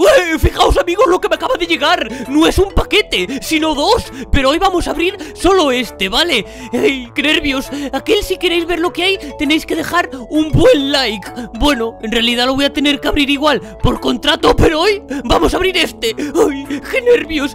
Uy, fijaos amigos lo que me acaba de llegar. No es un paquete, sino dos. Pero hoy vamos a abrir solo este, ¿vale? ¡Ey, qué nervios! Aquel, si queréis ver lo que hay, tenéis que dejar un buen like. Bueno, en realidad lo voy a tener que abrir igual por contrato, pero hoy vamos a abrir este. ¡Ay, qué nervios!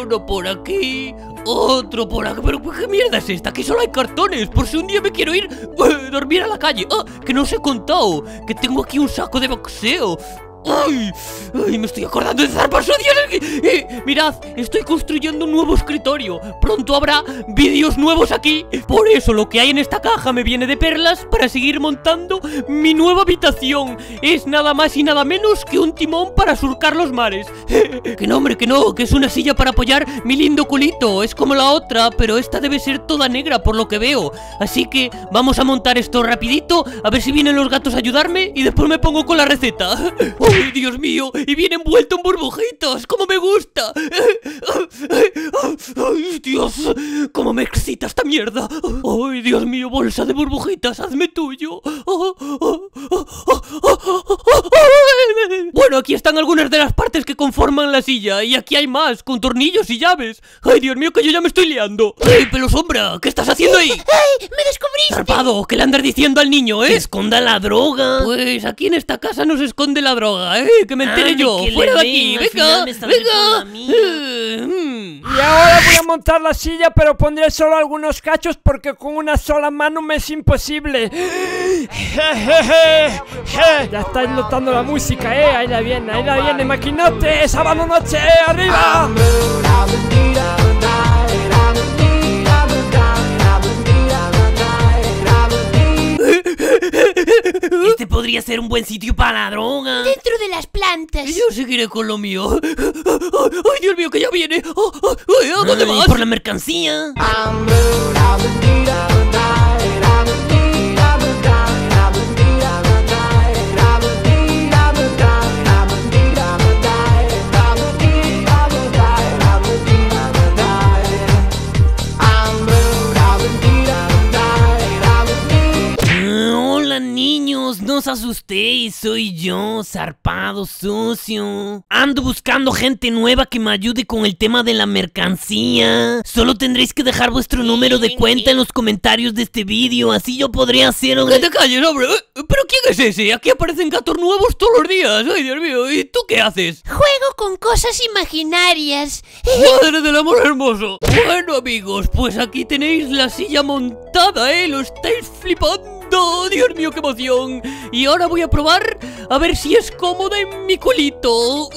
Uno por aquí, otro por acá. Pero ¿qué mierda es esta? Aquí solo hay cartones. Por si un día me quiero ir a dormir a la calle. Ah, que no os he contado que tengo aquí un saco de boxeo. ¡Ay! ¡Ay! Me estoy acordando de ZarpadoSucio. Mirad, estoy construyendo un nuevo escritorio. Pronto habrá vídeos nuevos aquí. Por eso lo que hay en esta caja me viene de perlas para seguir montando mi nueva habitación. Es nada más y nada menos que un timón para surcar los mares. Que no, hombre, que no, que es una silla para apoyar mi lindo culito. Es como la otra, pero esta debe ser toda negra por lo que veo. Así que vamos a montar esto rapidito, a ver si vienen los gatos a ayudarme y después me pongo con la receta. ¡Ay, Dios mío! Y viene envuelto en burbujitas. ¡Cómo me gusta! ¡Ay, Dios! ¡Cómo me excita esta mierda! ¡Ay, Dios mío! Bolsa de burbujitas, hazme tuyo. Bueno, aquí están algunas de las partes que conforman la silla. Y aquí hay más, con tornillos y llaves. ¡Ay, Dios mío! Que yo ya me estoy liando. ¡Ey, PeloSombra! ¿Qué estás haciendo ahí? ¡Ay, me descubriste! ¡Zarpado! ¿Qué le andas diciendo al niño, Que esconda la droga. Pues aquí en esta casa no se esconde la droga. Que me entere yo, fuera de aquí, venga, venga. Y ahora voy a montar la silla, pero pondré solo algunos cachos porque con una sola mano me es imposible. Ya estáis notando la música, ahí la viene, maquinote, sábado noche, arriba. Este podría ser un buen sitio para la droga. Dentro de las plantas. Yo seguiré con lo mío. ¡Ay, Dios mío, que ya viene! ¿A dónde vas? Por la mercancía. No os asustéis, soy yo, ZarpadoSucio. Ando buscando gente nueva que me ayude con el tema de la mercancía. Solo tendréis que dejar vuestro número de cuenta en los comentarios de este vídeo, así yo podré hacer... ¡Que te calles, hombre! ¿Pero quién es ese? Aquí aparecen gatos nuevos todos los días. ¡Ay, Dios mío! ¿Y tú qué haces? Juego con cosas imaginarias. ¡Madre del amor hermoso! Bueno, amigos, pues aquí tenéis la silla montada, Lo estáis flipando. ¡Oh, Dios mío, qué emoción! Y ahora voy a probar a ver si es cómoda en mi culito.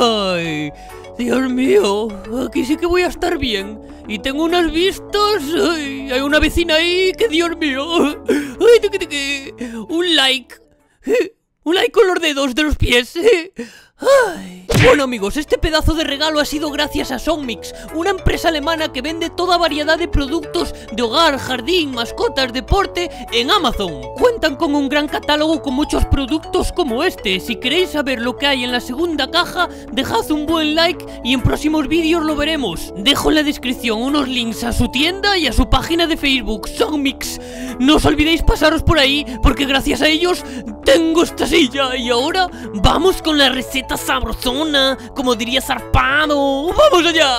¡Ay! Dios mío, aquí sí que voy a estar bien. Y tengo unas vistas. ¡Ay! Hay una vecina ahí que, Dios mío. ¡Ay! Un like. Un like con los dedos de los pies. Ay. Bueno amigos, este pedazo de regalo ha sido gracias a SongMics, una empresa alemana que vende toda variedad de productos de hogar, jardín, mascotas, deporte en Amazon. Cuentan con un gran catálogo con muchos productos como este. Si queréis saber lo que hay en la segunda caja, dejad un buen like y en próximos vídeos lo veremos. Dejo en la descripción unos links a su tienda y a su página de Facebook, SongMics. No os olvidéis pasaros por ahí porque gracias a ellos tengo esta silla. Y ahora vamos con la receta sabrosona, como diría Zarpado. ¡Vamos allá!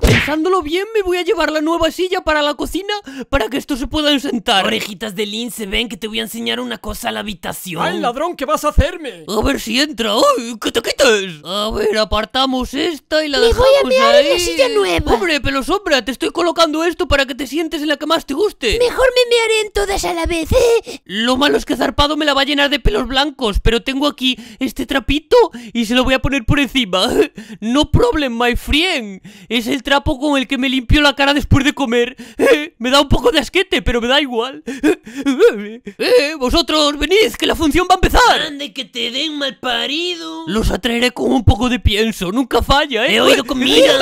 Pensándolo bien, me voy a llevar la nueva silla para la cocina para que estos se puedan sentar. Orejitas de lince, ven que te voy a enseñar una cosa a la habitación. ¡Ay, ladrón! ¿Qué vas a hacerme? A ver si entra. ¡Ay, que te quites! A ver, apartamos esta y la dejamos ahí. ¡Me voy a mear en la silla nueva! ¡Hombre, PeloSombra! Te estoy colocando esto para que te sientes en la que más te guste. Mejor me mearé en todas a la vez, Lo malo es que Zarpado me la va a llenar de pelos blancos, pero tengo aquí este trapito y se lo voy a poner por encima. No problem, my friend. Es el trapo con el que me limpio la cara después de comer. Me da un poco de asquete, pero me da igual. Vosotros, venid, que la función va a empezar. Ande, que te den mal parido. Los atraeré con un poco de pienso, nunca falla, He oído comida.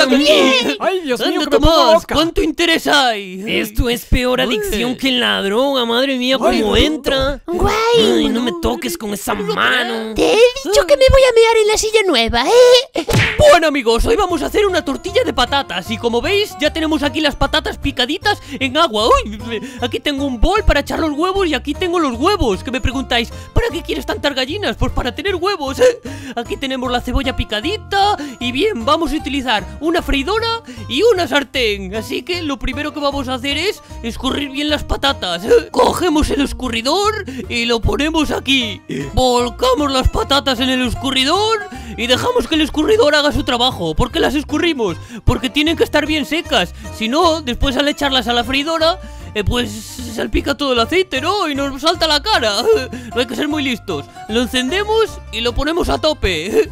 Ay, Dios mío, que me pongo loca. ¿Cuánto interés hay? Esto es peor adicción que en la droga, madre mía, cómo entra. Guay. Ay, no me toques con esa mano. Te he dicho que me voy a mear en la silla nueva, ¿eh? Bueno, amigos, hoy vamos a hacer una tortilla de patatas. Y como veis, ya tenemos aquí las patatas picaditas en agua. Uy, aquí tengo un bol para echar los huevos y aquí tengo los huevos. Que me preguntáis, ¿para qué quieres tantas gallinas? Pues para tener huevos. Aquí tenemos la cebolla picadita. Y bien, vamos a utilizar una freidora y una sartén. Así que lo primero que vamos a hacer es escurrir bien las patatas. Cogemos el escurridor y lo ponemos aquí. Volcamos las patatas en el escurridor y dejamos que el escurridor haga su trabajo. ¿Por qué las escurrimos? Porque tienen que estar bien secas. Si no, después al echarlas a la freidora, pues se salpica todo el aceite, ¿no? Y nos salta la cara. No hay que ser muy listos. Lo encendemos y lo ponemos a tope.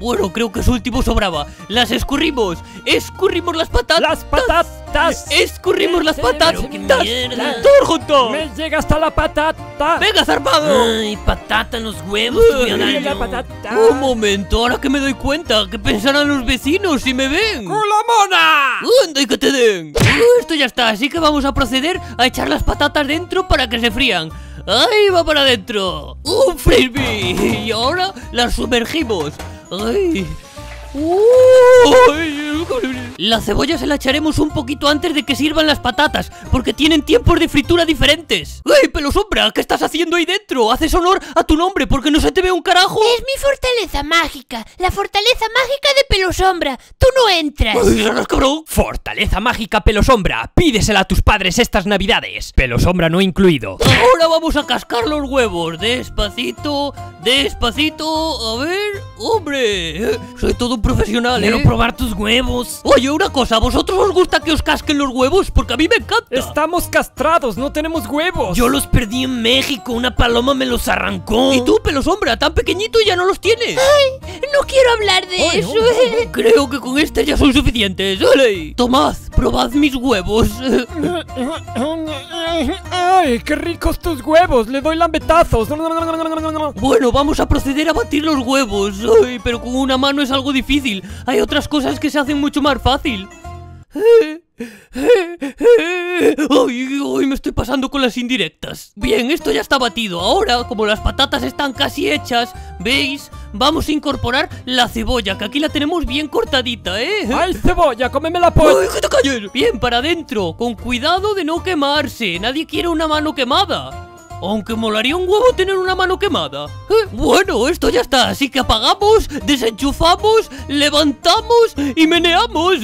Bueno, creo que ese último sobraba. Las escurrimos. Escurrimos las patatas. Las patatas. Escurrimos las patatas. Todo junto. Me llega hasta la patata. Venga, zarpado. Ay, patata en los huevos. Un momento, ahora que me doy cuenta. ¿Qué pensarán los vecinos si me ven? ¡Hola, mona! ¡Anda y que te den! Esto ya está, así que vamos a proceder a echar las patatas dentro para que se frían. ¡Ahí va para adentro! ¡Un frisbee! Y ahora las sumergimos. ¡Ay! La cebolla se la echaremos un poquito antes de que sirvan las patatas, porque tienen tiempos de fritura diferentes. ¡Ey, PeloSombra! ¿Qué estás haciendo ahí dentro? Haces honor a tu nombre porque no se te ve un carajo. Es mi fortaleza mágica, la fortaleza mágica de PeloSombra. ¡Tú no entras! ¡Ay, raras, cabrón! Fortaleza mágica PeloSombra, pídesela a tus padres estas navidades. PeloSombra no incluido. Ahora vamos a cascar los huevos. Despacito, despacito. A ver, hombre, soy todo un profesional, ¿eh? Quiero probar tus huevos. Oye, una cosa, ¿a vosotros os gusta que os casquen los huevos? Porque a mí me encanta. Estamos castrados, no tenemos huevos. Yo los perdí en México, una paloma me los arrancó. ¿Y tú, PeloSombra, tan pequeñito y ya no los tienes? Ay, no quiero hablar de eso, no. Creo que con este ya son suficientes. ¡Ole! Tomad, probad mis huevos. Ay, qué ricos tus huevos, le doy lambetazos. Bueno, vamos a proceder a batir los huevos. Ay, pero con una mano es algo difícil. Hay otras cosas que se hacen mucho más fácil. Hoy me estoy pasando con las indirectas. Bien, esto ya está batido. Ahora, como las patatas están casi hechas, ¿veis? Vamos a incorporar la cebolla, que aquí la tenemos bien cortadita, ¿eh? ¡Ay, cebolla! ¡Cómemela, pues! ¡Ay, que te calles! Bien, para adentro, con cuidado de no quemarse. Nadie quiere una mano quemada. Aunque molaría un huevo tener una mano quemada. Bueno, esto ya está. Así que apagamos, desenchufamos, levantamos y meneamos.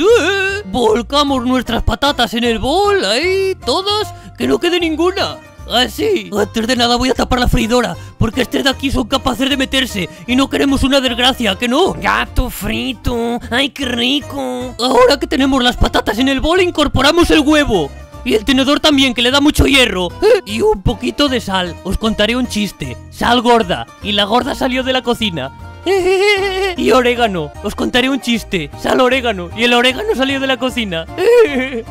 Volcamos nuestras patatas en el bol. Ahí, todas. Que no quede ninguna. Así. Antes de nada voy a tapar la freidora, porque estos de aquí son capaces de meterse y no queremos una desgracia, ¿que no? Gato frito. ¡Ay, qué rico! Ahora que tenemos las patatas en el bol, incorporamos el huevo. Y el tenedor también, que le da mucho hierro. Y un poquito de sal. Os contaré un chiste. Sal gorda. Y la gorda salió de la cocina. Y orégano. Os contaré un chiste. Sal orégano. Y el orégano salió de la cocina.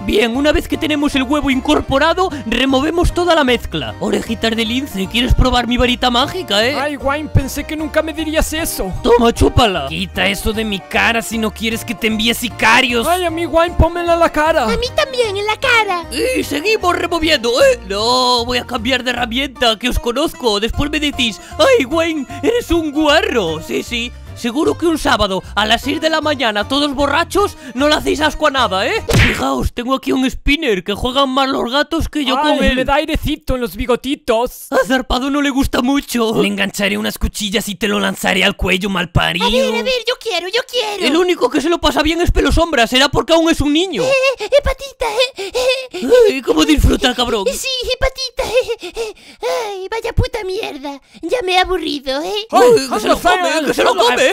Bien, una vez que tenemos el huevo incorporado, removemos toda la mezcla. Orejitas de lince, ¿quieres probar mi varita mágica, eh? Ay, Wayne, pensé que nunca me dirías eso. Toma, chúpala. Quita eso de mi cara si no quieres que te envíe sicarios. Ay, a mí, Wayne, pónmela en la cara. A mí también, en la cara. Y seguimos removiendo, eh. No, voy a cambiar de herramienta, que os conozco. Después me decís, ay, Wayne, eres un guarro. Sí, seguro que un sábado a las 6 de la mañana, todos borrachos, no le hacéis asco a nada, ¿eh? Fijaos, tengo aquí un spinner, que juegan más los gatos que yo con él. Le da airecito en los bigotitos. A Zarpado no le gusta mucho. Le engancharé unas cuchillas y te lo lanzaré al cuello, malparido. A ver, yo quiero. El único que se lo pasa bien es PeloSombra, será porque aún es un niño. Patita, Ay, cómo disfruta, cabrón. Sí, patita, Ay, vaya puta mierda. Ya me he aburrido, Ay, que se lo come,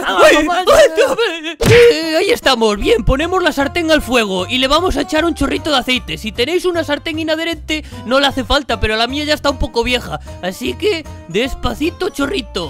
Ahí estamos, bien, ponemos la sartén al fuego y le vamos a echar un chorrito de aceite. Si tenéis una sartén inadherente no le hace falta, pero la mía ya está un poco vieja. Así que, despacito, chorrito.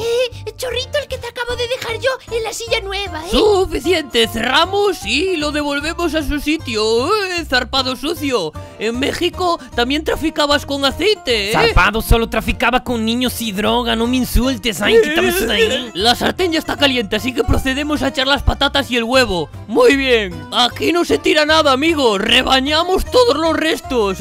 Chorrito el que te acabo de dejar yo en la silla nueva, Suficiente, cerramos y lo devolvemos a su sitio. Zarpado sucio, en México también traficabas con aceite, Zarpado solo traficaba con niños y droga, no me insultes. Ay, quítame eso de ahí. La sartén ya está caliente, así que procedemos a echar las patatas y el huevo. Muy bien, aquí no se tira nada, amigos. Rebañamos todos los restos.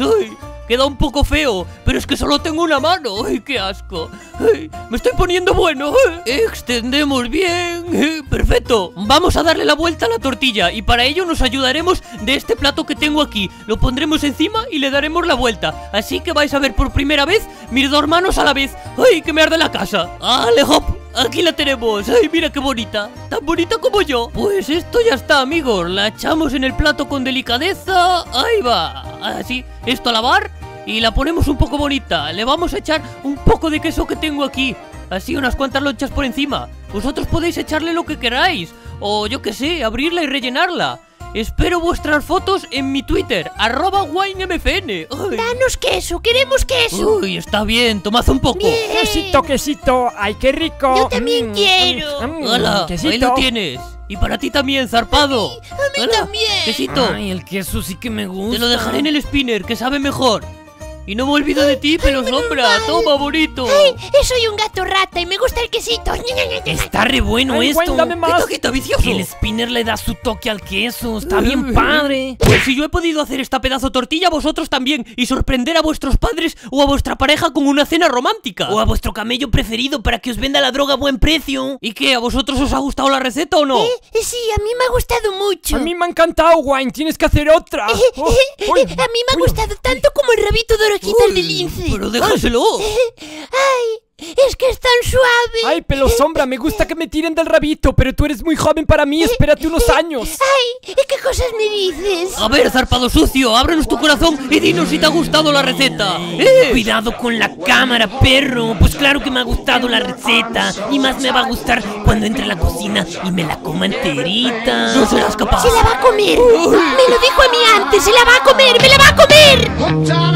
Queda un poco feo, pero es que solo tengo una mano. ¡Ay, qué asco! ¡Ay, me estoy poniendo bueno! Extendemos bien. ¡Perfecto! Vamos a darle la vuelta a la tortilla, y para ello nos ayudaremos de este plato que tengo aquí. Lo pondremos encima y le daremos la vuelta. Así que vais a ver por primera vez mis dos manos a la vez. ¡Ay, que me arde la casa! ¡Ale, hop! Aquí la tenemos, ay, mira qué bonita. Tan bonita como yo. Pues esto ya está, amigos, la echamos en el plato con delicadeza, ahí va. Así, esto a lavar. Y la ponemos un poco bonita. Le vamos a echar un poco de queso que tengo aquí. Así, unas cuantas lonchas por encima. Vosotros podéis echarle lo que queráis, o yo qué sé, abrirla y rellenarla. Espero vuestras fotos en mi Twitter, @winemfn. Danos queso, queremos queso. Uy, está bien, tomad un poco. Bien. Quesito, quesito, ay, qué rico. Yo también quiero. Hola, ahí lo tienes. Y para ti también, zarpado. A mí también. Quesito. Ay, el queso sí que me gusta. Te lo dejaré en el spinner, que sabe mejor. Y no me olvido de ti, PeloSombra. Toma, bonito. Ay, soy un gato rata y me gusta el quesito. Está re bueno. Ay, esto. ¡Qué toquito vicioso! El spinner le da su toque al queso. Está bien padre. Pues si yo he podido hacer esta pedazo tortilla, vosotros también. Y sorprender a vuestros padres o a vuestra pareja con una cena romántica. O a vuestro camello preferido para que os venda la droga a buen precio. ¿Y qué? ¿A vosotros os ha gustado la receta o no? Sí, a mí me ha gustado mucho. A mí me ha encantado, Wine. Tienes que hacer otra. A mí me ha gustado tanto como el rabito de Orejitas de Lince. Pero déjaselo. Ay, es que es tan suave. Ay, PeloSombra, me gusta que me tiren del rabito, pero tú eres muy joven para mí, espérate unos años. Ay, ¿qué cosas me dices? A ver, Zarpado Sucio, ábrenos tu corazón y dinos si te ha gustado la receta. Cuidado con la cámara, perro. Pues claro que me ha gustado la receta, y más me va a gustar cuando entre a la cocina y me la coma enterita. No serás capaz. Se la va a comer. Me lo dijo a mí antes, se la va a comer, me la va a comer.